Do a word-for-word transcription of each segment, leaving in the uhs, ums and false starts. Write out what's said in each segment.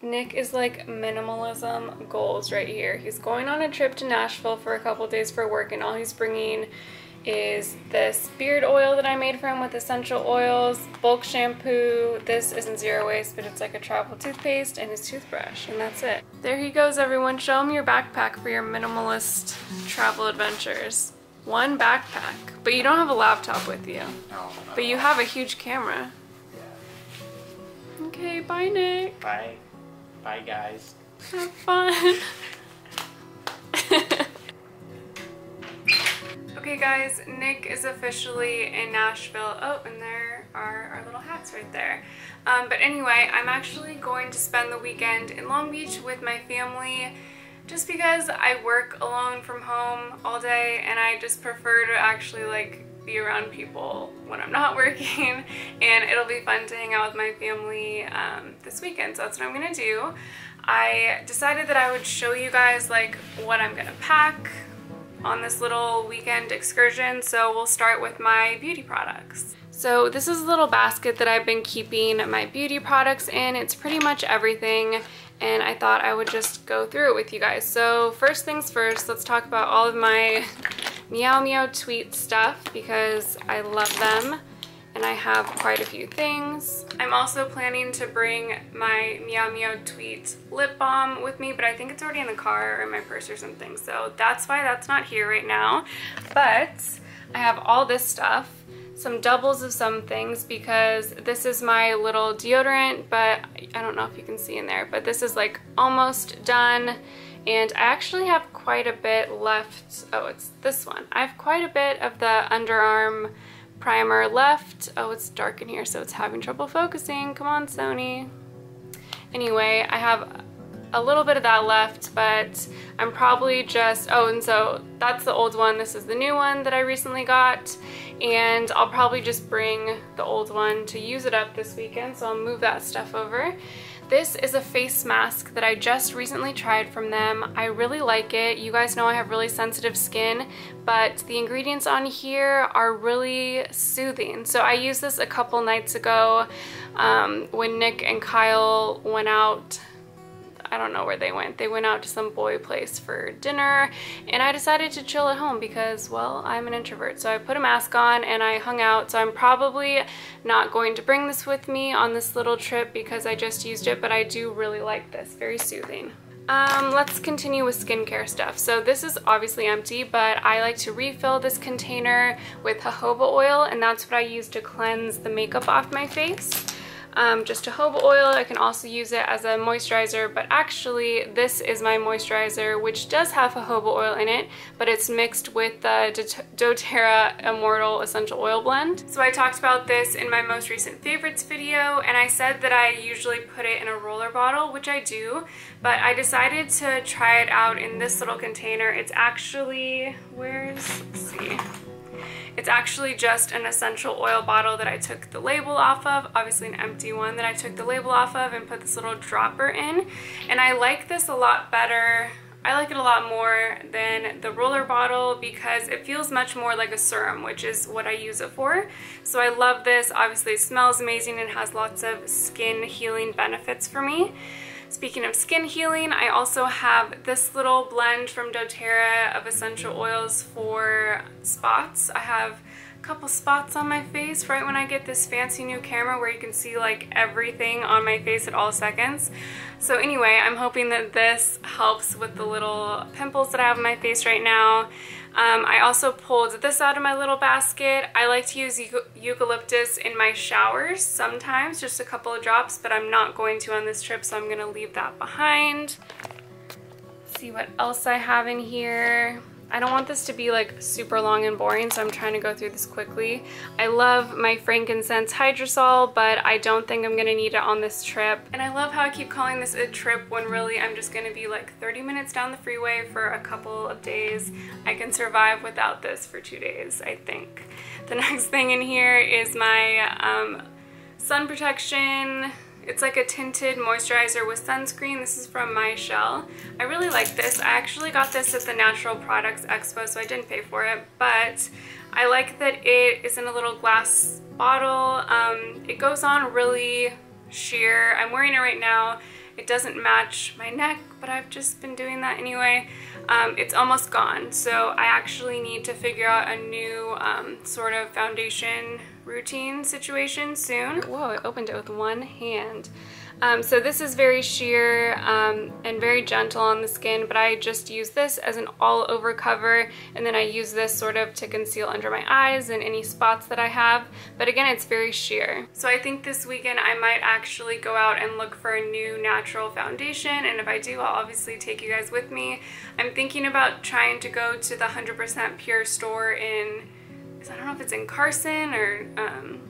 Nick is like minimalism goals right here. He's going on a trip to Nashville for a couple days for work, and all he's bringing is this beard oil that I made for him with essential oils, bulk shampoo, this isn't zero waste but it's like a travel toothpaste, and his toothbrush, and that's it. There he goes, everyone. Show him your backpack for your minimalist travel adventures. One backpack. But you don't have a laptop with you. No. But you have a huge camera. Yeah. Okay, bye Nick. Bye. Bye guys. Have fun. Okay guys, Nick is officially in Nashville. Oh, and there are our little hats right there. Um, but anyway, I'm actually going to spend the weekend in Long Beach with my family just because I work alone from home all day and I just prefer to actually like be around people when I'm not working, and it'll be fun to hang out with my family um, this weekend, so that's what I'm gonna do. I decided that I would show you guys like what I'm gonna pack on this little weekend excursion, so we'll start with my beauty products. So this is a little basket that I've been keeping my beauty products in. It's pretty much everything, and I thought I would just go through it with you guys. So first things first, let's talk about all of my Meow Meow Tweet stuff because I love them and I have quite a few things. I'm also planning to bring my Meow Meow Tweet lip balm with me, but I think it's already in the car or in my purse or something, so that's why that's not here right now. But I have all this stuff, some doubles of some things, because this is my little deodorant, but I don't know if you can see in there, but this is like almost done, and I actually have quite a bit left. Oh, it's this one. I have quite a bit of the underarm primer left. Oh, it's dark in here, so it's having trouble focusing. Come on, Sony. Anyway, I have a little bit of that left, but I'm probably just, oh, and so that's the old one. This is the new one that I recently got, and I'll probably just bring the old one to use it up this weekend, so I'll move that stuff over. This is a face mask that I just recently tried from them. I really like it. You guys know I have really sensitive skin, but the ingredients on here are really soothing. So I used this a couple nights ago um, when Nick and Kyle went out. I don't know where they went. They went out to some boy place for dinner, and I decided to chill at home because, well, I'm an introvert. So I put a mask on and I hung out. So I'm probably not going to bring this with me on this little trip because I just used it, but I do really like this. Very soothing. Um, let's continue with skincare stuff. So this is obviously empty, but I like to refill this container with jojoba oil, and that's what I use to cleanse the makeup off my face. Um, just jojoba oil. I can also use it as a moisturizer, but actually this is my moisturizer, which does have jojoba oil in it, but it's mixed with the doTERRA Immortal Essential Oil Blend. So I talked about this in my most recent favorites video, and I said that I usually put it in a roller bottle, which I do, but I decided to try it out in this little container. It's actually, where's, let's see. It's actually just an essential oil bottle that I took the label off of, obviously an empty one that I took the label off of and put this little dropper in. And I like this a lot better. I like it a lot more than the roller bottle because it feels much more like a serum, which is what I use it for. So I love this. Obviously it smells amazing and has lots of skin healing benefits for me. Speaking of skin healing, I also have this little blend from doTERRA of essential oils for spots. I have a couple spots on my face right when I get this fancy new camera where you can see like everything on my face at all seconds. So anyway, I'm hoping that this helps with the little pimples that I have on my face right now. Um, I also pulled this out of my little basket. I like to use eucalyptus in my showers sometimes, just a couple of drops, but I'm not going to on this trip, so I'm gonna leave that behind. Let's see what else I have in here. I don't want this to be like super long and boring, so I'm trying to go through this quickly. I love my frankincense hydrosol, but I don't think I'm gonna need it on this trip. And I love how I keep calling this a trip when really I'm just gonna be like thirty minutes down the freeway for a couple of days. I can survive without this for two days, I think. The next thing in here is my um, sun protection. It's like a tinted moisturizer with sunscreen. This is from MyChelle. I really like this. I actually got this at the Natural Products Expo, so I didn't pay for it, but I like that it is in a little glass bottle. Um, it goes on really sheer. I'm wearing it right now. It doesn't match my neck, but I've just been doing that anyway. Um, it's almost gone, so I actually need to figure out a new um, sort of foundation routine situation soon. Whoa, I opened it with one hand. Um, so this is very sheer um, and very gentle on the skin, but I just use this as an all-over cover, and then I use this sort of to conceal under my eyes and any spots that I have. But again, it's very sheer. So I think this weekend I might actually go out and look for a new natural foundation, and if I do, I'll obviously take you guys with me. I'm thinking about trying to go to the one hundred percent Pure store in, I don't know if it's in Carson or um,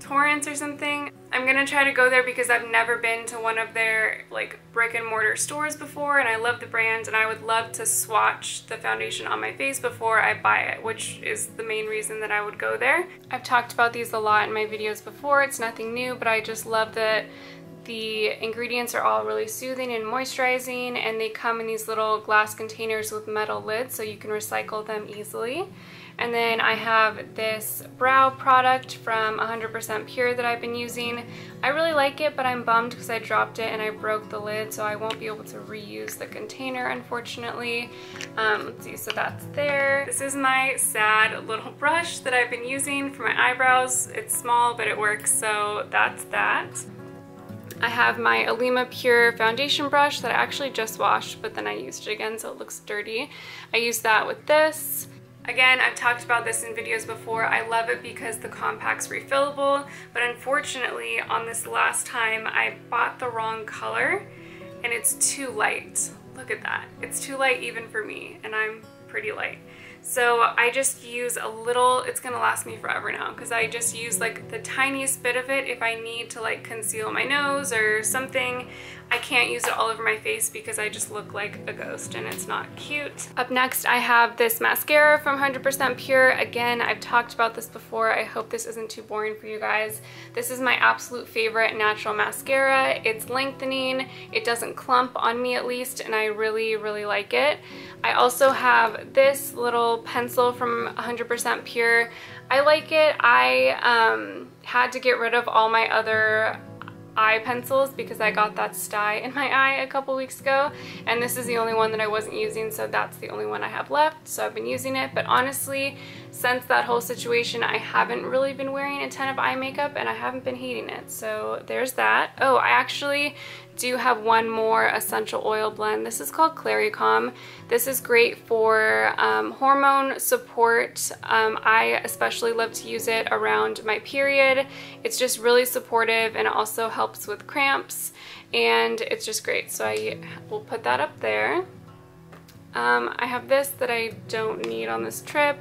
Torrance or something. I'm gonna try to go there because I've never been to one of their like brick and mortar stores before, and I love the brand, and I would love to swatch the foundation on my face before I buy it, which is the main reason that I would go there. I've talked about these a lot in my videos before. It's nothing new, but I just love that the ingredients are all really soothing and moisturizing, and they come in these little glass containers with metal lids so you can recycle them easily. And then I have this brow product from one hundred percent Pure that I've been using. I really like it, but I'm bummed because I dropped it and I broke the lid, so I won't be able to reuse the container, unfortunately. Um, let's see, so that's there. This is my sad little brush that I've been using for my eyebrows. It's small, but it works, so that's that. I have my Alima Pure foundation brush that I actually just washed, but then I used it again, so it looks dirty. I used that with this. Again, I've talked about this in videos before. I love it because the compact's refillable, but unfortunately on this last time I bought the wrong color and it's too light. Look at that. It's too light even for me, and I'm pretty light. So I just use a little, it's gonna last me forever now because I just use like the tiniest bit of it if I need to like conceal my nose or something. I can't use it all over my face because I just look like a ghost and it's not cute. Up next I have this mascara from one hundred percent Pure. Again, I've talked about this before. I hope this isn't too boring for you guys. This is my absolute favorite natural mascara. It's lengthening, it doesn't clump on me at least, and I really, really like it. I also have this little pencil from one hundred percent Pure. I like it. I um, had to get rid of all my other eye pencils because I got that sty in my eye a couple weeks ago, and this is the only one that I wasn't using, so that's the only one I have left, so I've been using it. But honestly, since that whole situation, I haven't really been wearing a ton of eye makeup, and I haven't been hating it, so there's that. Oh, I actually do have one more essential oil blend. This is called Clary Calm. This is great for um, hormone support. Um, I especially love to use it around my period. It's just really supportive and also helps with cramps, and it's just great. So I will put that up there. Um, I have this that I don't need on this trip,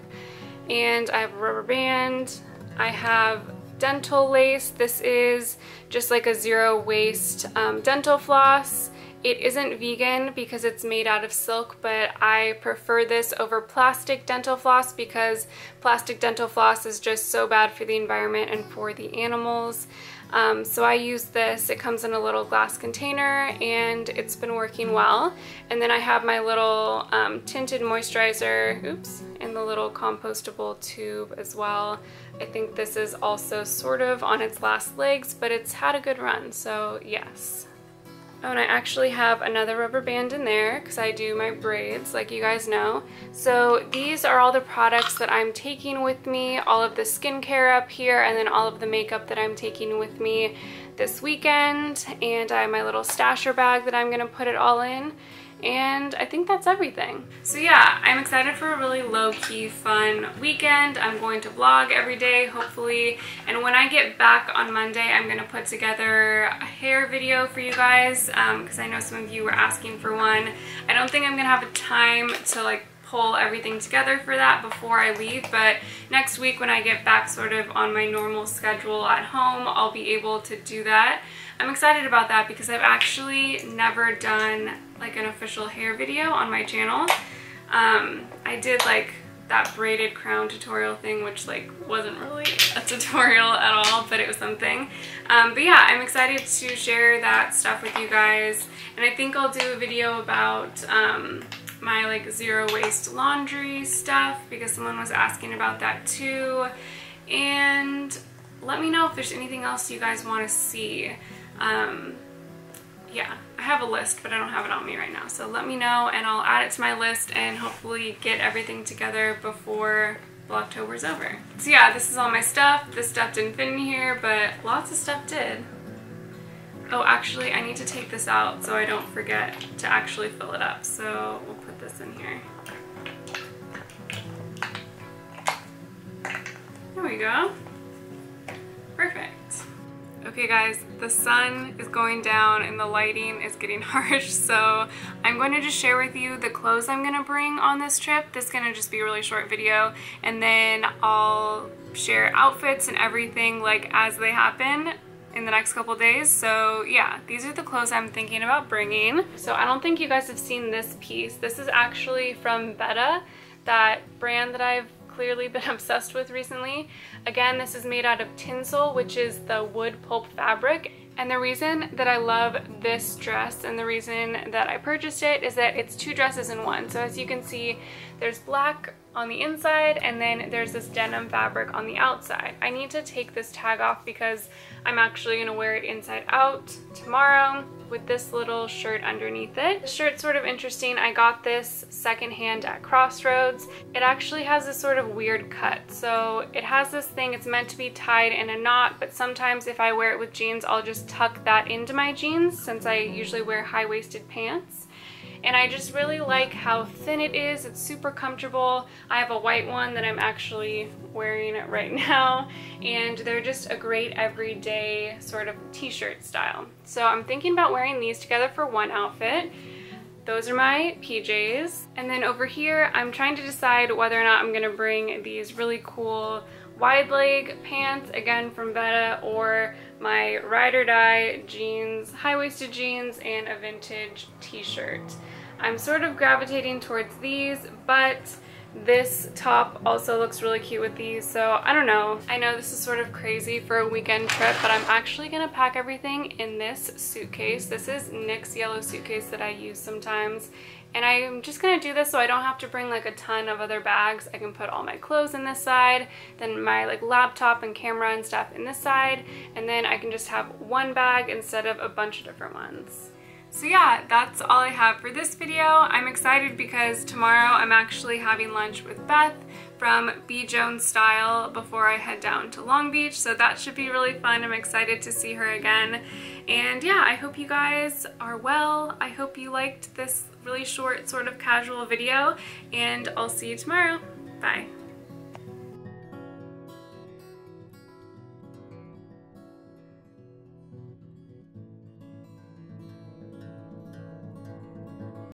and I have a rubber band. I have dental lace. This is just like a zero waste um, dental floss. It isn't vegan because it's made out of silk, but I prefer this over plastic dental floss because plastic dental floss is just so bad for the environment and for the animals. Um, so I use this. It comes in a little glass container, and it's been working well. And then I have my little um, tinted moisturizer, oops, in the little compostable tube as well. I think this is also sort of on its last legs, but it's had a good run, so yes. Oh, and I actually have another rubber band in there because I do my braids, like you guys know. So these are all the products that I'm taking with me, all of the skincare up here, and then all of the makeup that I'm taking with me this weekend. And I have my little stasher bag that I'm going to put it all in. And I think that's everything. So yeah, I'm excited for a really low-key fun weekend. I'm going to vlog every day, hopefully, and when I get back on Monday I'm gonna put together a hair video for you guys because um, I know some of you were asking for one. I don't think I'm gonna have a time to like pull everything together for that before I leave, but next week when I get back sort of on my normal schedule at home, I'll be able to do that. I'm excited about that because I've actually never done like an official hair video on my channel. Um, I did like that braided crown tutorial thing, which like wasn't really a tutorial at all, but it was something. Um, but yeah, I'm excited to share that stuff with you guys, and I think I'll do a video about um, my like zero waste laundry stuff because someone was asking about that too. And let me know if there's anything else you guys want to see. Um, yeah, I have a list, but I don't have it on me right now. So let me know and I'll add it to my list and hopefully get everything together before Blocktober's over. So yeah, this is all my stuff. This stuff didn't fit in here, but lots of stuff did. Oh, actually, I need to take this out so I don't forget to actually fill it up. So we'll put this in here. There we go. Perfect. Okay guys, the sun is going down and the lighting is getting harsh, so I'm going to just share with you the clothes I'm going to bring on this trip. This is going to just be a really short video, and then I'll share outfits and everything like as they happen in the next couple days. So yeah, these are the clothes I'm thinking about bringing. So I don't think you guys have seen this piece. This is actually from Vetta, that brand that I've clearly been obsessed with recently. Again, this is made out of tinsel, which is the wood pulp fabric. And the reason that I love this dress and the reason that I purchased it is that it's two dresses in one. So as you can see, there's black on the inside and then there's this denim fabric on the outside. I need to take this tag off because I'm actually going to wear it inside out tomorrow with this little shirt underneath it. The shirt's sort of interesting. I got this secondhand at Crossroads. It actually has this sort of weird cut. So it has this thing, it's meant to be tied in a knot, but sometimes if I wear it with jeans, I'll just tuck that into my jeans since I usually wear high-waisted pants. And I just really like how thin it is. It's super comfortable. I have a white one that I'm actually wearing right now, and they're just a great everyday sort of t-shirt style. So I'm thinking about wearing these together for one outfit. Those are my P Js. And then over here, I'm trying to decide whether or not I'm gonna bring these really cool wide leg pants, again from Vetta, or my ride or die jeans, high-waisted jeans, and a vintage t-shirt. I'm sort of gravitating towards these, but this top also looks really cute with these, so I don't know. I know this is sort of crazy for a weekend trip, but I'm actually gonna pack everything in this suitcase. This is Nick's yellow suitcase that I use sometimes, and I'm just gonna do this so I don't have to bring like a ton of other bags. I can put all my clothes in this side, then my like laptop and camera and stuff in this side, and then I can just have one bag instead of a bunch of different ones. So yeah, that's all I have for this video. I'm excited because tomorrow I'm actually having lunch with Beth from B. Jones Style before I head down to Long Beach, so that should be really fun. I'm excited to see her again. And yeah, I hope you guys are well. I hope you liked this really short sort of casual video, and I'll see you tomorrow. Bye.